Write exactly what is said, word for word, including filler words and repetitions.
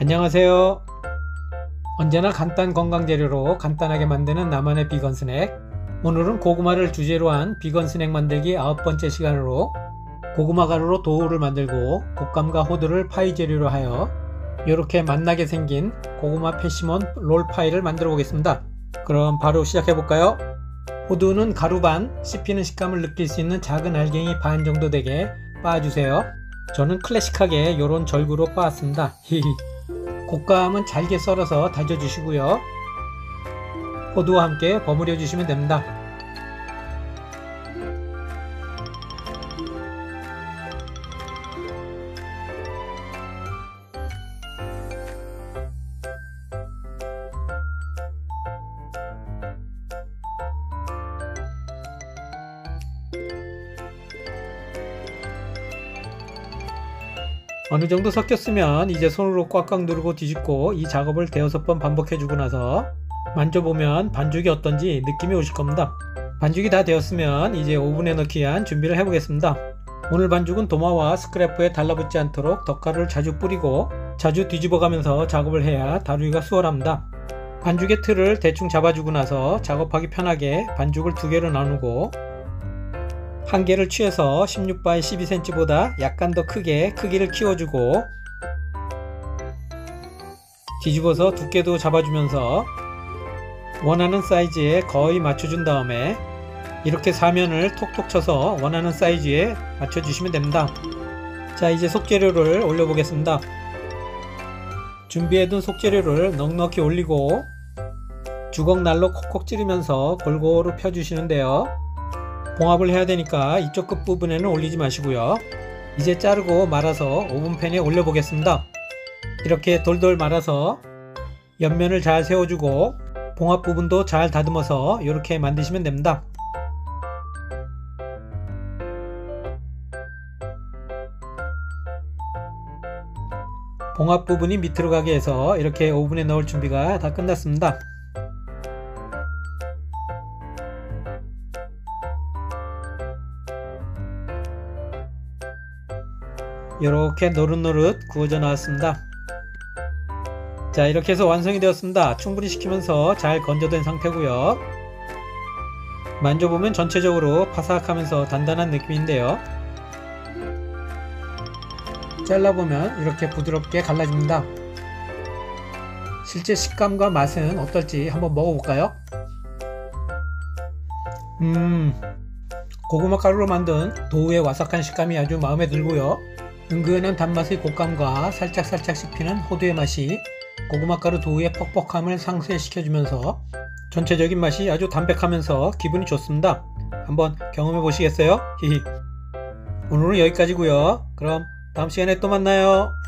안녕하세요. 언제나 간단 건강 재료로 간단하게 만드는 나만의 비건 스낵. 오늘은 고구마를 주재료 한 비건 스낵 만들기 아홉 번째 시간으로 고구마 가루로 도우를 만들고 곶감과 호두를 파이 재료로 하여 이렇게 맛나게 생긴 고구마 패시몬 롤파이를 만들어 보겠습니다. 그럼 바로 시작해 볼까요? 호두는 가루 반, 씹히는 식감을 느낄 수 있는 작은 알갱이 반 정도 되게 빻아주세요. 저는 클래식하게 이런 절구로 빻았습니다. 곶감은 잘게 썰어서 다져주시고요. 호두와 함께 버무려 주시면 됩니다. 어느정도 섞였으면 이제 손으로 꽉꽉 누르고 뒤집고 이 작업을 대여섯 번 반복해주고 나서 만져보면 반죽이 어떤지 느낌이 오실 겁니다. 반죽이 다 되었으면 이제 오븐에 넣기 위한 준비를 해보겠습니다. 오늘 반죽은 도마와 스크래프에 달라붙지 않도록 덧가루를 자주 뿌리고 자주 뒤집어가면서 작업을 해야 다루기가 수월합니다. 반죽의 틀을 대충 잡아주고 나서 작업하기 편하게 반죽을 두 개로 나누고 한 개를 취해서 십육 바이 십이 센티미터 보다 약간 더 크게 크기를 키워주고 뒤집어서 두께도 잡아주면서 원하는 사이즈에 거의 맞춰준 다음에 이렇게 사면을 톡톡 쳐서 원하는 사이즈에 맞춰주시면 됩니다. 자, 이제 속재료를 올려보겠습니다. 준비해둔 속재료를 넉넉히 올리고 주걱날로 콕콕 찌르면서 골고루 펴주시는데요. 봉합을 해야 되니까 이쪽 끝부분에는 올리지 마시고요. 이제 자르고 말아서 오븐팬에 올려보겠습니다. 이렇게 돌돌 말아서 옆면을 잘 세워주고 봉합 부분도 잘 다듬어서 이렇게 만드시면 됩니다. 봉합 부분이 밑으로 가게 해서 이렇게 오븐에 넣을 준비가 다 끝났습니다. 이렇게 노릇노릇 구워져 나왔습니다. 자, 이렇게 해서 완성이 되었습니다. 충분히 식히면서 잘 건조된 상태고요. 만져보면 전체적으로 바삭하면서 단단한 느낌인데요. 잘라보면 이렇게 부드럽게 갈라집니다. 실제 식감과 맛은 어떨지 한번 먹어볼까요? 음, 고구마 가루로 만든 도우의 와삭한 식감이 아주 마음에 들고요. 은근한 단맛의 곶감과 살짝살짝 씹히는 호두의 맛이 고구마 가루 도우의 퍽퍽함을 상쇄시켜주면서 전체적인 맛이 아주 담백하면서 기분이 좋습니다. 한번 경험해 보시겠어요? 히히. 오늘은 여기까지고요. 그럼 다음 시간에 또 만나요.